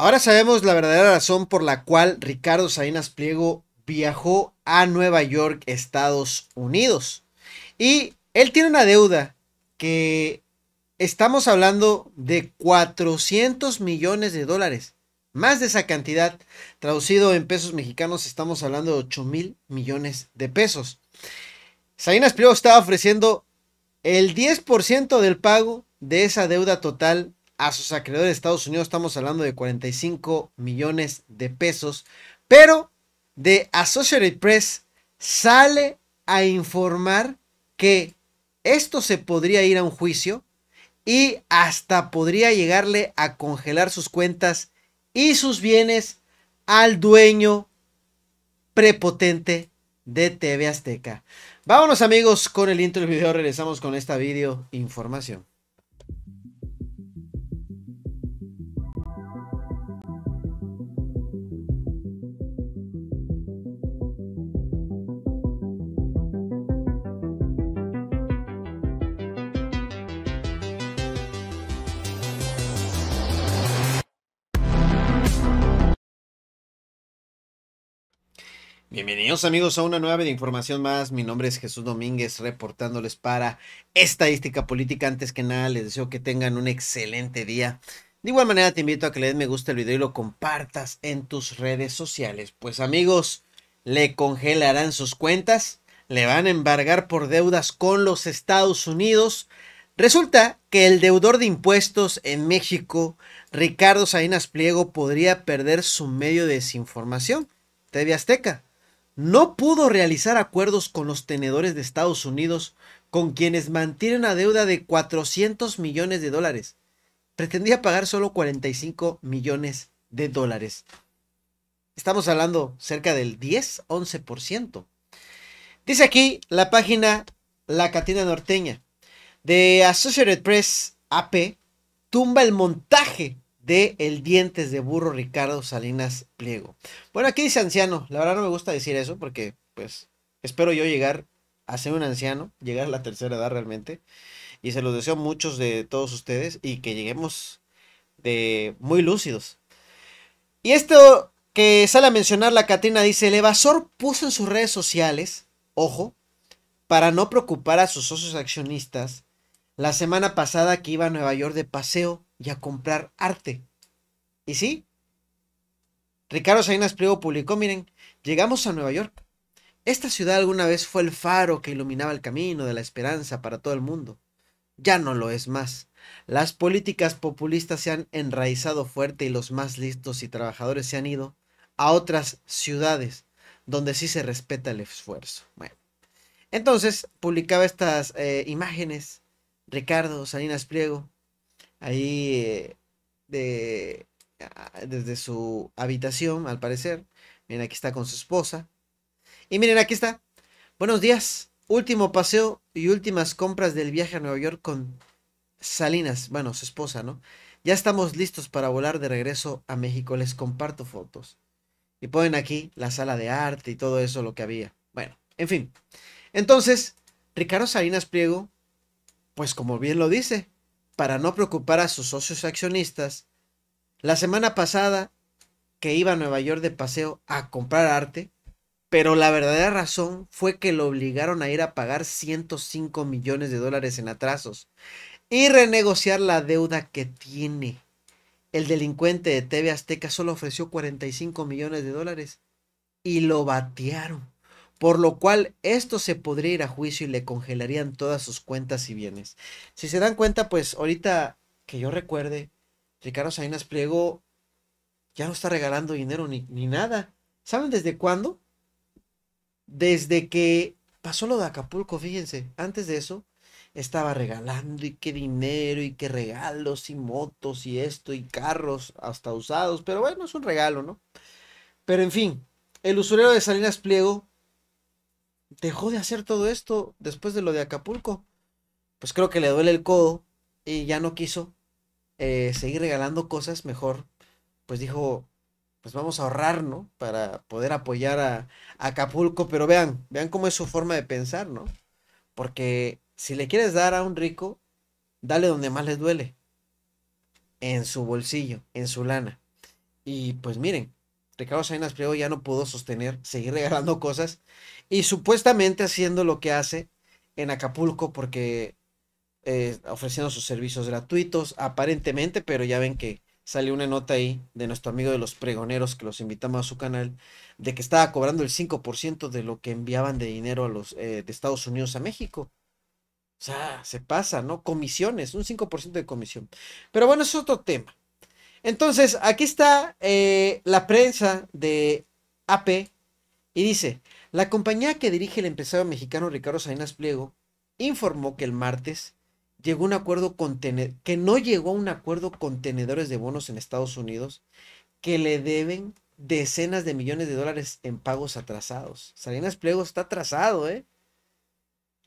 Ahora sabemos la verdadera razón por la cual Ricardo Salinas Pliego viajó a Nueva York, Estados Unidos. Y él tiene una deuda que estamos hablando de 400 millones de dólares. Más de esa cantidad, traducido en pesos mexicanos, estamos hablando de 8,000 millones de pesos. Salinas Pliego estaba ofreciendo el 10% del pago de esa deuda total a sus acreedores de Estados Unidos. Estamos hablando de 45 millones de pesos. Pero de Associated Press sale a informar que esto se podría ir a un juicio y hasta podría llegarle a congelar sus cuentas y sus bienes al dueño prepotente de TV Azteca. Vámonos, amigos, con el intro del video. Regresamos con esta video información. Bienvenidos, amigos, a una nueva de información más. Mi nombre es Jesús Domínguez, reportándoles para Estadística Política. Antes que nada, les deseo que tengan un excelente día. De igual manera, te invito a que le des me gusta al video y lo compartas en tus redes sociales. Pues, amigos, le congelarán sus cuentas, le van a embargar por deudas con los Estados Unidos. Resulta que el deudor de impuestos en México, Ricardo Salinas Pliego, podría perder su medio de desinformación, TV Azteca. No pudo realizar acuerdos con los tenedores de Estados Unidos, con quienes mantienen una deuda de 400 millones de dólares. Pretendía pagar solo 45 millones de dólares. Estamos hablando cerca del 10-11%. Dice aquí la página La Catrina Norteña de Associated Press AP tumba el montaje de el dientes de burro Ricardo Salinas Pliego. Bueno, aquí dice anciano. La verdad no me gusta decir eso porque, pues, espero yo llegar a ser un anciano, llegar a la tercera edad realmente. Y se los deseo a muchos de todos ustedes y que lleguemos de muy lúcidos. Y esto que sale a mencionar la Catrina dice, el evasor puso en sus redes sociales, ojo, para no preocupar a sus socios accionistas, la semana pasada que iba a Nueva York de paseo y a comprar arte. Y sí, Ricardo Salinas Pliego publicó, miren, llegamos a Nueva York. Esta ciudad alguna vez fue el faro que iluminaba el camino de la esperanza para todo el mundo. Ya no lo es más. Las políticas populistas se han enraizado fuerte y los más listos y trabajadores se han ido a otras ciudades donde sí se respeta el esfuerzo. Bueno, entonces publicaba estas imágenes Ricardo Salinas Pliego ahí desde su habitación, al parecer. Miren, aquí está con su esposa. Y miren, aquí está. Buenos días. Último paseo y últimas compras del viaje a Nueva York con Salinas. Bueno, su esposa, ¿no? Ya estamos listos para volar de regreso a México. Les comparto fotos. Y ponen aquí la sala de arte y todo eso, lo que había. Bueno, en fin. Entonces, Ricardo Salinas Pliego, pues como bien lo dice, para no preocupar a sus socios accionistas, la semana pasada que iba a Nueva York de paseo a comprar arte, pero la verdadera razón fue que lo obligaron a ir a pagar 105 millones de dólares en atrasos y renegociar la deuda que tiene. El delincuente de TV Azteca solo ofreció 45 millones de dólares y lo batearon, por lo cual esto se podría ir a juicio y le congelarían todas sus cuentas y bienes. Si se dan cuenta, pues ahorita que yo recuerde, Ricardo Salinas Pliego ya no está regalando dinero ni nada. ¿Saben desde cuándo? Desde que pasó lo de Acapulco, fíjense. Antes de eso, estaba regalando y qué dinero y qué regalos y motos y esto y carros hasta usados. Pero bueno, es un regalo, ¿no? Pero en fin, el usurero de Salinas Pliego dejó de hacer todo esto después de lo de Acapulco. Pues creo que le duele el codo y ya no quiso seguir regalando cosas. Mejor, pues dijo, pues vamos a ahorrar, ¿no? Para poder apoyar a Acapulco. Pero vean cómo es su forma de pensar, ¿no? Porque si le quieres dar a un rico, dale donde más les duele. En su bolsillo, en su lana. Y pues miren, Ricardo Salinas Pliego ya no pudo sostener, seguir regalando cosas y supuestamente haciendo lo que hace en Acapulco, porque ofreciendo sus servicios gratuitos, aparentemente, pero ya ven que salió una nota ahí de nuestro amigo de los pregoneros, que los invitamos a su canal, de que estaba cobrando el 5% de lo que enviaban de dinero a los de Estados Unidos a México. O sea, se pasa, ¿no? Comisiones, un 5% de comisión. Pero bueno, es otro tema. Entonces, aquí está la prensa de AP y dice: la compañía que dirige el empresario mexicano Ricardo Salinas Pliego informó que el martes llegó un acuerdo con que no llegó a un acuerdo con tenedores de bonos en Estados Unidos que le deben decenas de millones de dólares en pagos atrasados. Salinas Pliego está atrasado, ¿eh?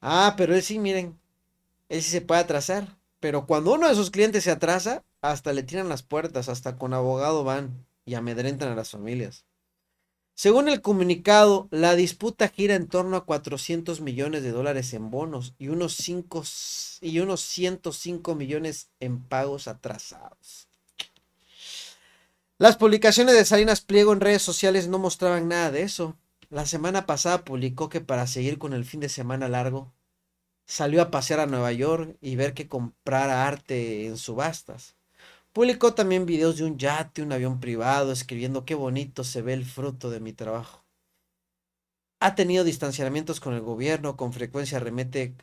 Ah, pero él sí, miren, él sí se puede atrasar, pero cuando uno de sus clientes se atrasa, hasta le tiran las puertas, hasta con abogado van y amedrentan a las familias. Según el comunicado, la disputa gira en torno a 400 millones de dólares en bonos y unos 105 millones en pagos atrasados. Las publicaciones de Salinas Pliego en redes sociales no mostraban nada de eso. La semana pasada publicó que para seguir con el fin de semana largo, salió a pasear a Nueva York y ver que comprara arte en subastas. Publicó también videos de un yate, un avión privado, escribiendo qué bonito se ve el fruto de mi trabajo. Ha tenido distanciamientos con el gobierno, con frecuencia remete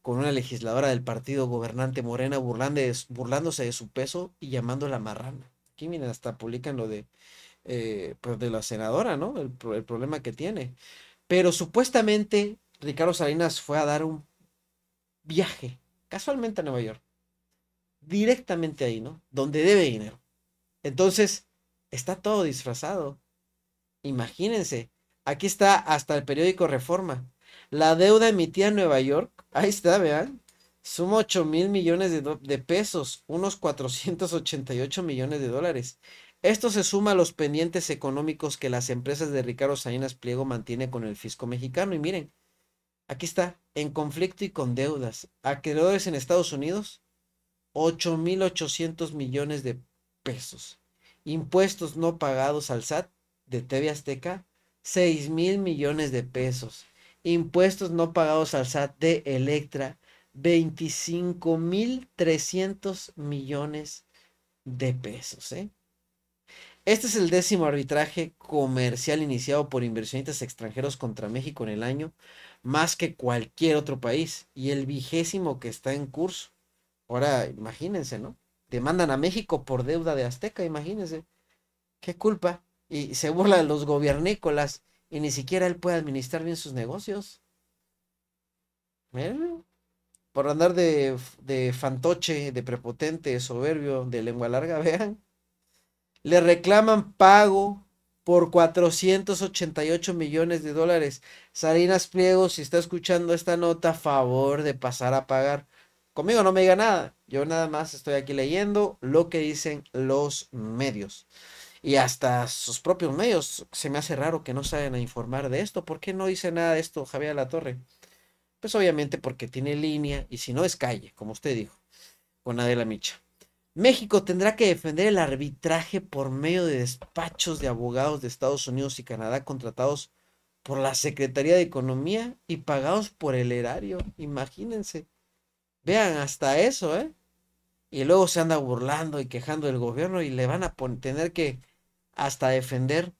con una legisladora del partido gobernante Morena, burlándose de su peso y llamándola marrana. Aquí miren, hasta publican lo de... pues de la senadora, ¿no? El problema que tiene. Pero supuestamente Ricardo Salinas fue a dar un viaje, casualmente a Nueva York, directamente ahí, ¿no? Donde debe dinero. Entonces, está todo disfrazado. Imagínense, aquí está hasta el periódico Reforma. La deuda emitida en Nueva York, ahí está, vean, suma 8,000 millones de pesos, unos 488 millones de dólares. Esto se suma a los pendientes económicos que las empresas de Ricardo Salinas Pliego mantiene con el fisco mexicano. Y miren, aquí está, en conflicto y con deudas. Acreedores en Estados Unidos, 8,800 millones de pesos. Impuestos no pagados al SAT de TV Azteca, 6,000 millones de pesos. Impuestos no pagados al SAT de Elektra, 25,300 millones de pesos, ¿eh? Este es el 10º arbitraje comercial iniciado por inversionistas extranjeros contra México en el año, más que cualquier otro país, y el 20º que está en curso. Ahora, imagínense, ¿no? Demandan a México por deuda de Azteca, imagínense. ¿Qué culpa? Y se burla de los gobiernícolas y ni siquiera él puede administrar bien sus negocios. ¿Miren? Por andar de fantoche, de prepotente, soberbio, de lengua larga, vean. Le reclaman pago por 488 millones de dólares. Salinas Pliego, si está escuchando esta nota, favor de pasar a pagar. Conmigo no me diga nada. Yo nada más estoy aquí leyendo lo que dicen los medios. Y hasta sus propios medios. Se me hace raro que no salgan a informar de esto. ¿Por qué no dice nada de esto Javier Latorre? Pues obviamente porque tiene línea y si no es calle, como usted dijo, con Adela Micha. México tendrá que defender el arbitraje por medio de despachos de abogados de Estados Unidos y Canadá contratados por la Secretaría de Economía y pagados por el erario. Imagínense. Vean, hasta eso, ¿eh? Y luego se anda burlando y quejando del gobierno y le van a tener que hasta defender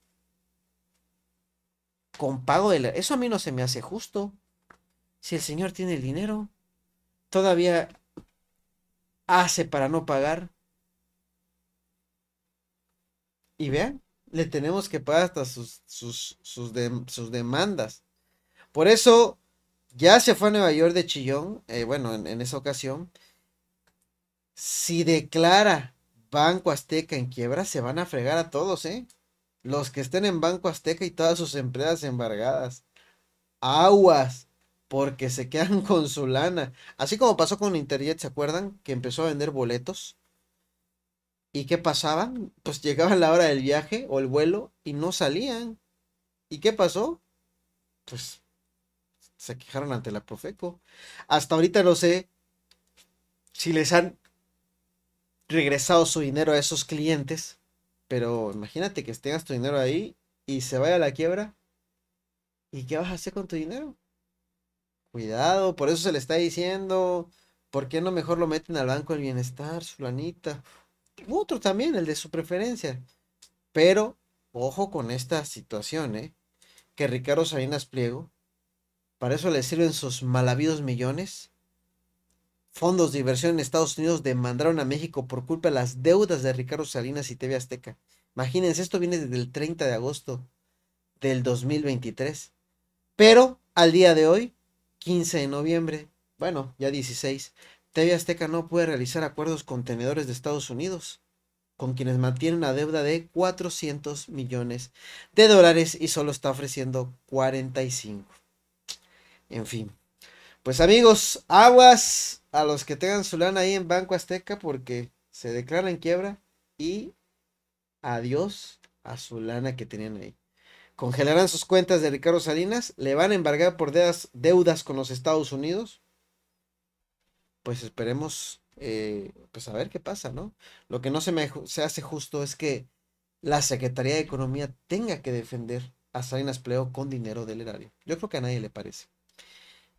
con pago del erario. Eso a mí no se me hace justo. Si el señor tiene el dinero, todavía... hace para no pagar. Y vean, le tenemos que pagar hasta sus demandas. Por eso ya se fue a Nueva York de chillón. Bueno, en esa ocasión, si declara Banco Azteca en quiebra, se van a fregar a todos, ¿eh? Los que estén en Banco Azteca y todas sus empresas embargadas. Aguas. Porque se quedan con su lana. Así como pasó con Interjet, ¿se acuerdan? Que empezó a vender boletos. ¿Y qué pasaba? Pues llegaba la hora del viaje o el vuelo y no salían. ¿Y qué pasó? Pues se quejaron ante la Profeco. Hasta ahorita no sé si les han regresado su dinero a esos clientes. Pero imagínate que tengas tu dinero ahí y se vaya a la quiebra. ¿Y qué vas a hacer con tu dinero? Cuidado, por eso se le está diciendo, ¿por qué no mejor lo meten al Banco del Bienestar, fulanita? Otro también, el de su preferencia. Pero, ojo con esta situación, que Ricardo Salinas Pliego, para eso le sirven sus malhabidos millones. Fondos de inversión en Estados Unidos demandaron a México por culpa de las deudas de Ricardo Salinas y TV Azteca. Imagínense, esto viene desde el 30 de agosto del 2023. Pero al día de hoy, 15 de noviembre, bueno, ya 16, TV Azteca no puede realizar acuerdos con tenedores de Estados Unidos, con quienes mantienen una deuda de $400 millones y solo está ofreciendo 45. En fin, pues amigos, aguas a los que tengan su lana ahí en Banco Azteca, porque se declara en quiebra y adiós a su lana que tenían ahí. Congelarán sus cuentas de Ricardo Salinas, le van a embargar por deudas con los Estados Unidos. Pues esperemos, pues a ver qué pasa, ¿no? Lo que no se hace justo es que la Secretaría de Economía tenga que defender a Salinas Pliego con dinero del erario. Yo creo que a nadie le parece.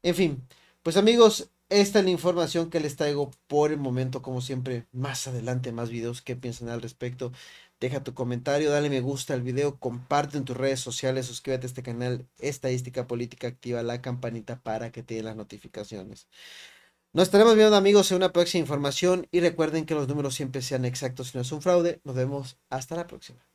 En fin, pues amigos, esta es la información que les traigo por el momento. Como siempre, más adelante más videos. ¿Qué piensan al respecto? Deja tu comentario, dale me gusta al video, comparte en tus redes sociales, suscríbete a este canal Estadística Política, activa la campanita para que te den las notificaciones. Nos estaremos viendo amigos en una próxima información y recuerden que los números siempre sean exactos si no es un fraude. Nos vemos hasta la próxima.